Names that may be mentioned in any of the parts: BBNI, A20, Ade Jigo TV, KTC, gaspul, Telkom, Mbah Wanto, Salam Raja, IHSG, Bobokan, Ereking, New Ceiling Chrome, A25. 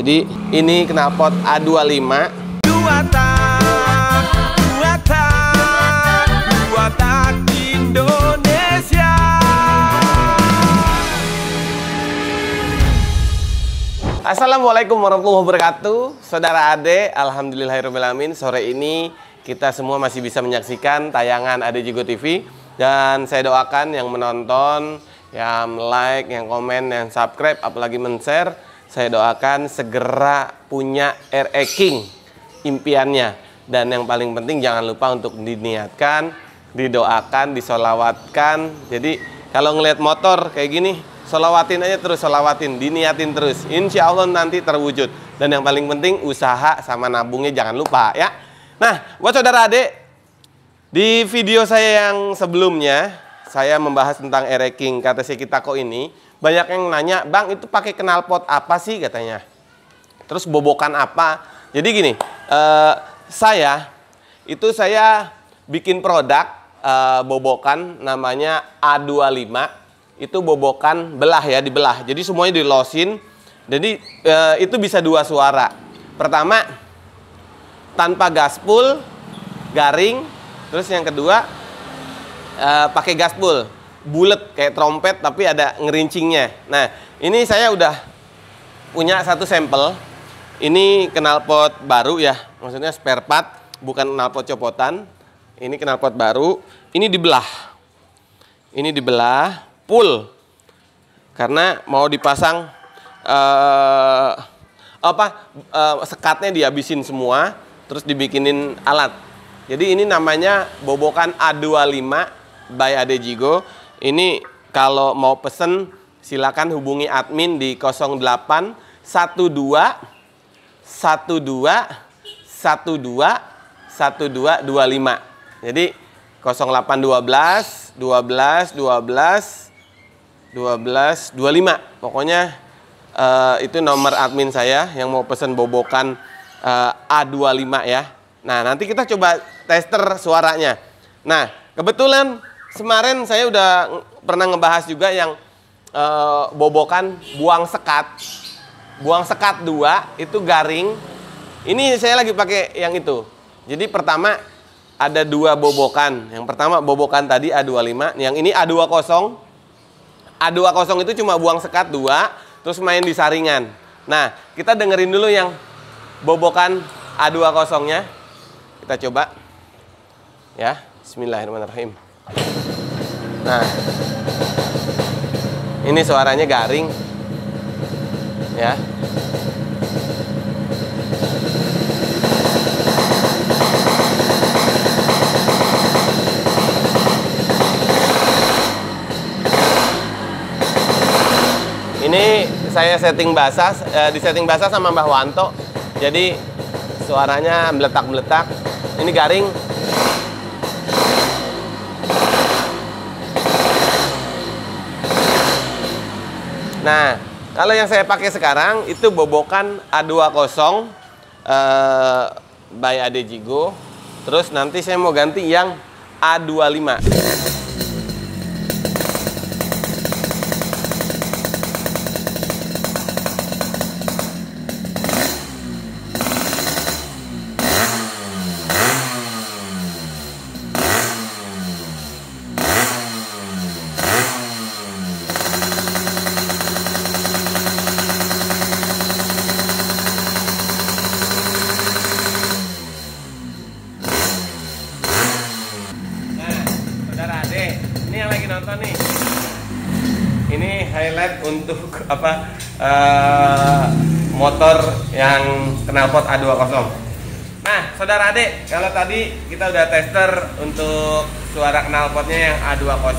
Jadi ini knalpot A25. Dua tak Indonesia. Assalamualaikum warahmatullahi wabarakatuh, Saudara Ade. Alhamdulillahirabbil alamin. Sore ini kita semua masih bisa menyaksikan tayangan Ade Jigo TV, dan saya doakan yang menonton, yang like, yang komen, yang subscribe, apalagi men-share, saya doakan segera punya Ereking impiannya. Dan yang paling penting jangan lupa untuk diniatkan, didoakan, disolawatkan. Jadi kalau ngelihat motor kayak gini, solawatin aja terus, solawatin, diniatin terus. Insya Allah nanti terwujud. Dan yang paling penting usaha sama nabungnya jangan lupa ya. Nah, buat saudara adik, di video saya yang sebelumnya saya membahas tentang Ereking KTC kita kok ini. Banyak yang nanya, bang itu pakai knalpot apa sih katanya, terus bobokan apa. Jadi gini, saya bikin produk bobokan namanya A25. Itu bobokan belah ya, dibelah. Jadi semuanya dilosin. Jadi itu bisa dua suara. Pertama, tanpa gaspul, garing. Terus yang kedua, pakai gaspul, bulet kayak trompet tapi ada ngerincingnya. Nah, ini saya udah punya satu sampel. Ini knalpot baru ya, maksudnya spare part, bukan knalpot copotan. Ini knalpot baru, ini dibelah. Ini dibelah full karena mau dipasang sekatnya dihabisin semua, terus dibikinin alat. Jadi ini namanya bobokan A25 by Ade Jigo. Ini kalau mau pesen silakan hubungi admin di 0812 12 12 12 25. Jadi 0812 12 12 12 25. Pokoknya itu nomor admin saya yang mau pesen bobokan A25 ya. Nah, nanti kita coba tester suaranya. Nah, kebetulan kemarin saya udah pernah ngebahas juga yang bobokan buang sekat dua itu garing. Ini saya lagi pakai yang itu. Jadi pertama ada dua bobokan. Yang pertama bobokan tadi A25, yang ini A20. A20 itu cuma buang sekat dua, terus main di saringan. Nah, kita dengerin dulu yang bobokan A20-nya. Kita coba. Ya, bismillahirrahmanirrahim. Nah, ini suaranya garing ya. Ini saya setting basah, disetting basah sama Mbah Wanto. Jadi suaranya meletak-meletak. Ini garing. Nah, kalau yang saya pakai sekarang itu bobokan A20 by Ade Jigo. Terus nanti saya mau ganti yang A25. Untuk motor yang knalpot A20. Nah, saudara adik, kalau tadi kita udah tester untuk suara knalpotnya yang A20,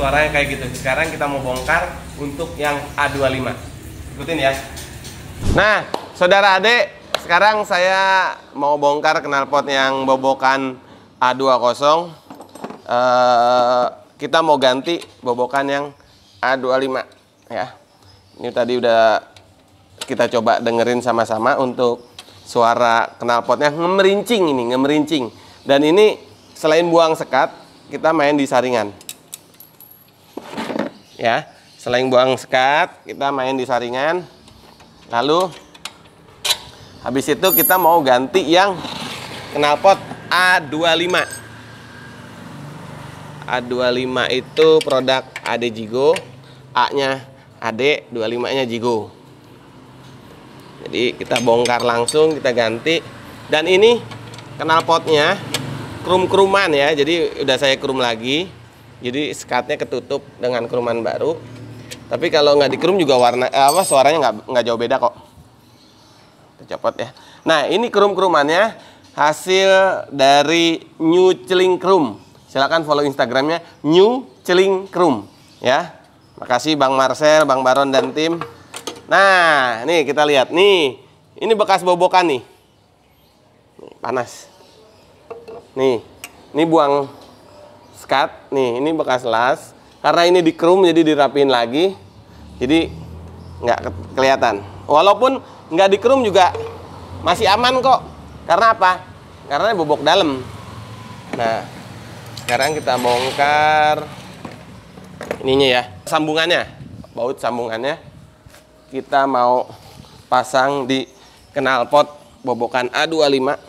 suaranya kayak gitu. Sekarang kita mau bongkar untuk yang A25. Ikutin ya. Nah, saudara adik, sekarang saya mau bongkar knalpot yang bobokan A20. Kita mau ganti bobokan yang A25. Ya, ini tadi udah kita coba dengerin sama-sama untuk suara knalpotnya ngemerincing, ini ngemerincing. Dan ini selain buang sekat, kita main di saringan. Ya, selain buang sekat, kita main di saringan. Lalu Habis itu kita mau ganti yang knalpot A25. A25 itu produk Ade Jigo, A-nya Ade, 25-nya Jigo. Jadi kita bongkar langsung, kita ganti. Dan ini knalpotnya krum-kruman ya, jadi udah saya krum lagi. Jadi sekatnya ketutup dengan kruman baru. Tapi kalau nggak dikrum juga warna suaranya nggak jauh beda kok. Copot ya. Nah, ini krum-krumannya hasil dari New Ceiling Chrome. Silahkan follow Instagramnya New Ceiling Chrome ya. Makasih Bang Marcel, Bang Baron dan tim. Nah, nih kita lihat nih. Ini bekas bobokan nih. Panas. Nih, ini buang skat. Nih, ini bekas las. Karena ini di chrome jadi dirapiin lagi. Jadi nggak kelihatan. Walaupun nggak di chrome juga masih aman kok. Karena apa? Karena bobok dalam. Nah, sekarang kita bongkar ininya ya, sambungannya, baut sambungannya. Kita mau pasang di knalpot bobokan A25.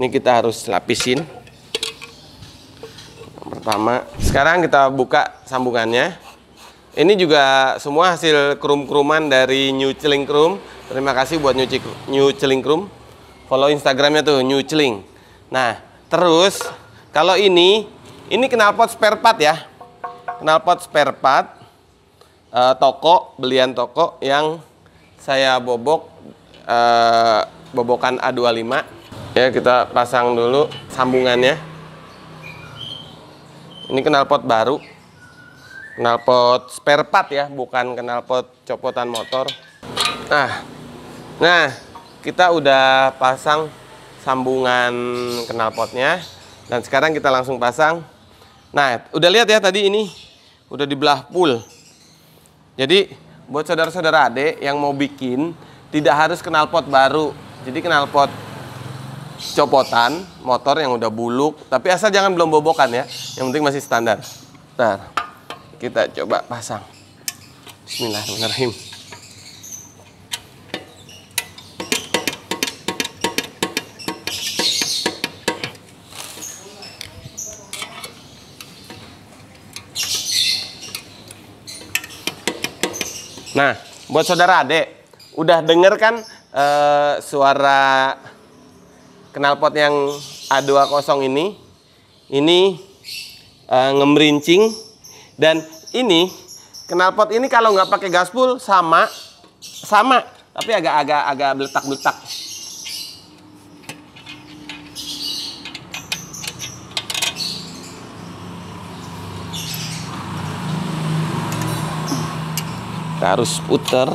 Ini kita harus lapisin. Yang pertama, sekarang kita buka sambungannya. Ini juga semua hasil krum-kruman dari New Ceiling Chrome. Terima kasih buat New Ceiling Chrome. Follow Instagramnya tuh New Ceiling. Nah, terus kalau ini knalpot spare part ya. Knalpot spare part toko, belian toko yang saya bobok bobokan A25. Ya, kita pasang dulu sambungannya. Ini knalpot baru. Knalpot spare part ya, bukan knalpot copotan motor. Nah, kita udah pasang sambungan knalpotnya dan sekarang kita langsung pasang. Nah, udah lihat ya tadi ini udah dibelah full. Jadi buat saudara-saudara Ade yang mau bikin tidak harus knalpot baru. Jadi knalpot copotan motor yang udah buluk, tapi asal jangan belum bobokan ya. Yang penting masih standar. Bentar. Kita coba pasang. Bismillahirrahmanirrahim. Nah, buat saudara Ade, udah denger kan suara knalpot yang A20 ini? Ini ngemrincing. Dan ini knalpot ini kalau nggak pakai gaspul sama, tapi agak beletak-beletak. Kita harus puter.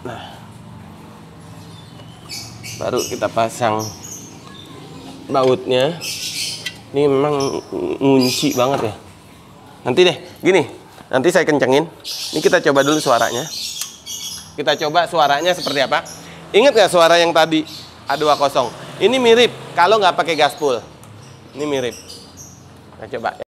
Nah, baru kita pasang bautnya. Ini memang ngunci banget ya. Nanti deh, gini. Nanti saya kencengin. Ini kita coba dulu suaranya. Kita coba suaranya seperti apa. Ingat gak suara yang tadi A20? Ini mirip kalau nggak pakai gaspul. Ini mirip. Nah, coba.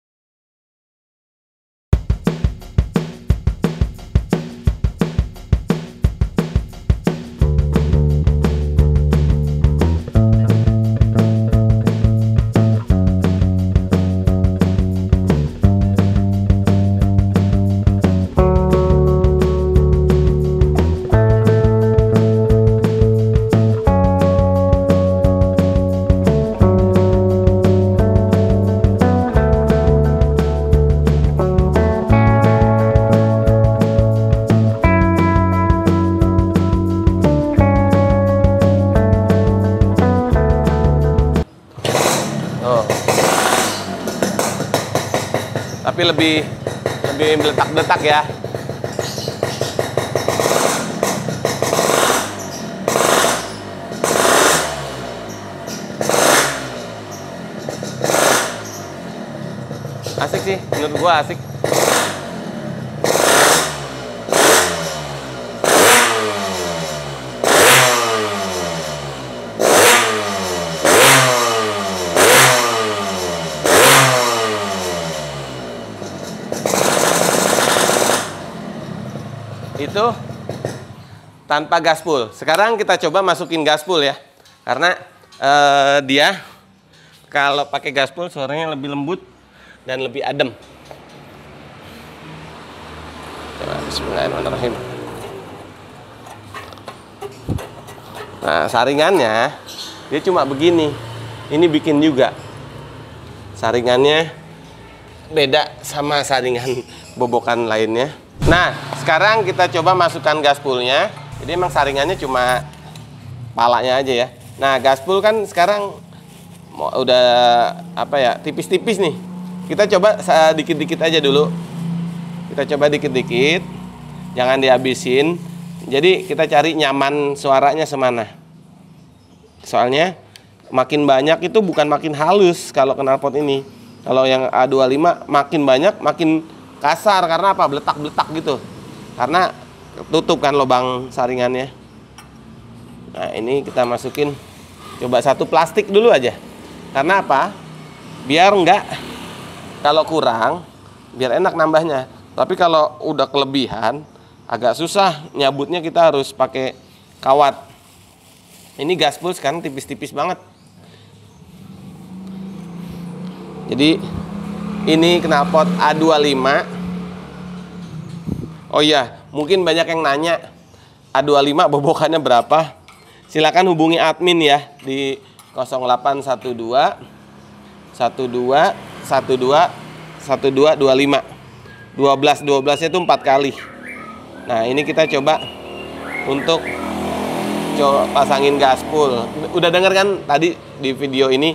Lebih meletak-letak ya. Asik sih, menurut gua asik. itu tanpa gaspul. Sekarang kita coba masukin gaspul ya, karena dia kalau pakai gaspul suaranya lebih lembut dan lebih adem. Bismillahirrahmanirrahim. Nah, saringannya dia cuma begini. Ini bikin juga. Saringannya beda sama saringan bobokan lainnya. Nah, sekarang kita coba masukkan gaspulnya. Jadi emang saringannya cuma palanya aja ya. Nah, gaspul kan sekarang udah apa ya, tipis-tipis nih. Kita coba dikit-dikit aja dulu. Kita coba dikit-dikit. Jangan dihabisin. Jadi kita cari nyaman suaranya semana. Soalnya makin banyak itu bukan makin halus kalau knalpot ini. Kalau yang A25 makin banyak makin kasar, karena apa? Beletak-beletak gitu. Karena tutupkan lubang saringannya. Nah, ini kita masukin coba satu plastik dulu aja. Karena apa? Biar enggak, kalau kurang biar enak nambahnya. Tapi kalau udah kelebihan agak susah nyabutnya, kita harus pakai kawat. Ini gaspul sekarang tipis-tipis banget. Jadi ini knalpot A25. Oh iya, mungkin banyak yang nanya A25 bobokannya berapa? Silakan hubungi admin ya di 0812 12 12 12 25. 12 12 itu 4 kali. Nah, ini kita coba untuk pasangin gaspul. Udah denger kan tadi di video ini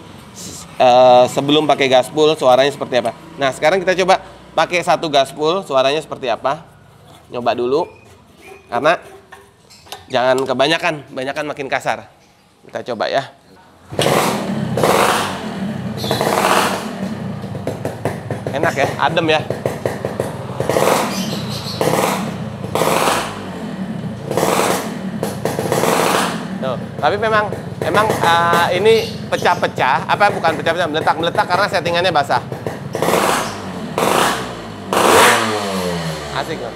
sebelum pakai gaspul suaranya seperti apa. Nah, sekarang kita coba pakai satu gaspul suaranya seperti apa. Nyoba dulu, karena jangan kebanyakan, kebanyakan makin kasar. Kita coba ya. Enak ya, adem ya. Tuh, tapi memang ini pecah-pecah, apa bukan pecah-pecah, meletak-meletak karena settingannya basah. Asik kan?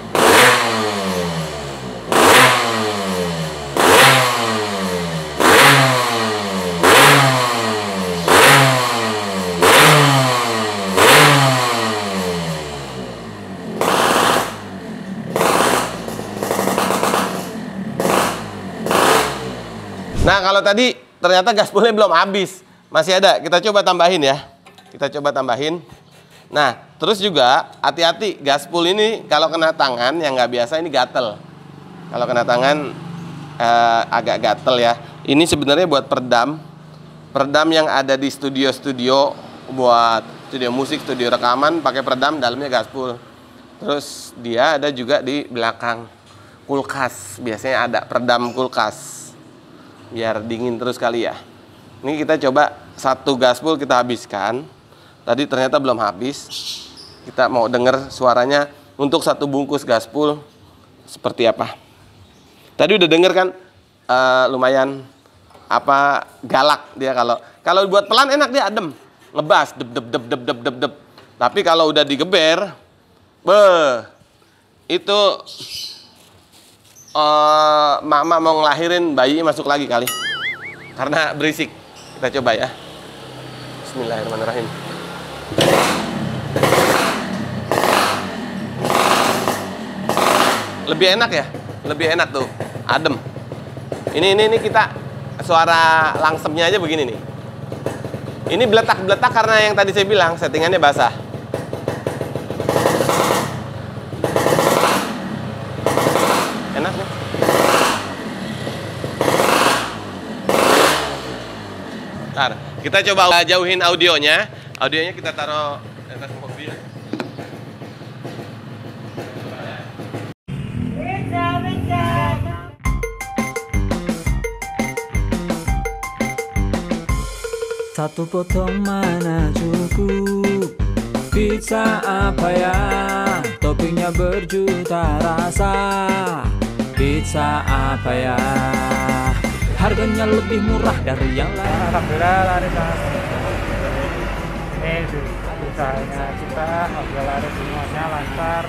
Nah, kalau tadi ternyata gaspulnya belum habis, masih ada. Kita coba tambahin ya. Kita coba tambahin. Nah, terus juga hati-hati gaspul ini kalau kena tangan yang nggak biasa ini gatel. Kalau kena tangan agak gatel ya. Ini sebenarnya buat peredam. Peredam yang ada di studio-studio, buat studio musik, studio rekaman, pakai peredam dalamnya gaspul. Terus dia ada juga di belakang kulkas. Biasanya ada peredam kulkas. Biar dingin terus kali ya. Ini kita coba satu gaspul kita habiskan. Tadi ternyata belum habis. Kita mau dengar suaranya untuk satu bungkus gaspul seperti apa. Tadi udah denger kan, lumayan apa, galak dia. Kalau buat pelan enak, dia adem, ngebas deb deb deb deb deb deb deb. Tapi kalau udah digeber, itu mama mau ngelahirin bayi masuk lagi kali, karena berisik. Kita coba ya. Bismillahirrahmanirrahim. Lebih enak ya, lebih enak tuh, adem. Ini kita suara langsemnya aja begini nih. Ini beletak-beletak karena yang tadi saya bilang settingannya basah. Kita coba jauhin audionya. Audionya kita taruh di atas mobil. Satu potong mana cukup? Pizza apa ya? Toppingnya berjuta rasa. Pizza apa ya? Harganya lebih murah dari yang lain. Alhamdulillah laris ini usahanya kita, alhamdulillah laris semuanya lancar.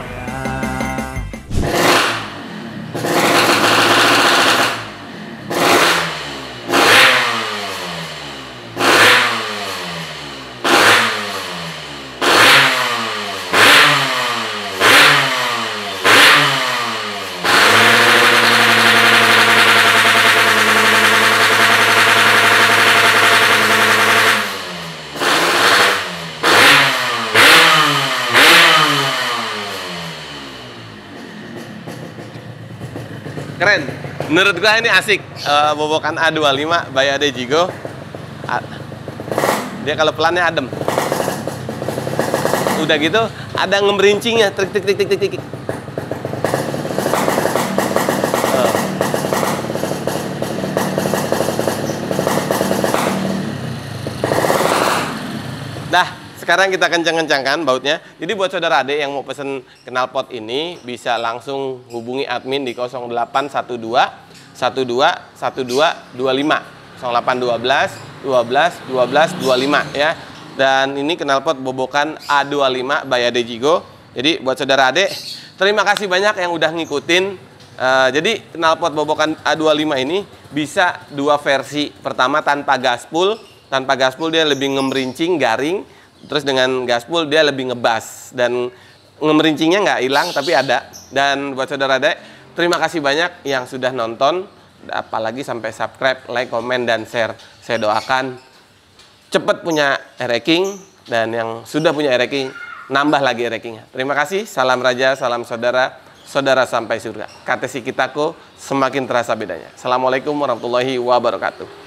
Menurut gua ini asik, bobokan A25 by Ade Jigo. Dia kalau pelannya adem. Udah gitu ada ngemerincingnya, trik trik trik trik trik. Dah, sekarang kita kencang-kencangkan bautnya. Jadi buat saudara Ade yang mau pesen knalpot ini bisa langsung hubungi admin di 0812 12 12 25, 0812 12 12 25 ya. Dan ini knalpot bobokan A25 by Ade Jigo. Jadi buat saudara Ade, terima kasih banyak yang udah ngikutin. Jadi knalpot bobokan A25 ini bisa dua versi. Pertama tanpa gaspul. Tanpa gaspul dia lebih ngemerincing, garing. Terus dengan gaspul dia lebih ngebas. Dan ngemerincingnya nggak hilang tapi ada. Dan buat saudara Ade, terima kasih banyak yang sudah nonton. Apalagi sampai subscribe, like, komen, dan share. Saya doakan cepat punya Ereking. Dan yang sudah punya Ereking, nambah lagi Erekingnya. Terima kasih. Salam Raja, salam saudara. Saudara sampai surga. KTC Kitako, semakin terasa bedanya. Assalamualaikum warahmatullahi wabarakatuh.